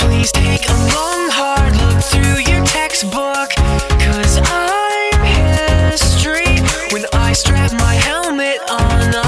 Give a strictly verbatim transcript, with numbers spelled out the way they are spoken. Please take a long, hard look through your textbook, cause I'm history. When I strap my helmet on,